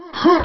Huh!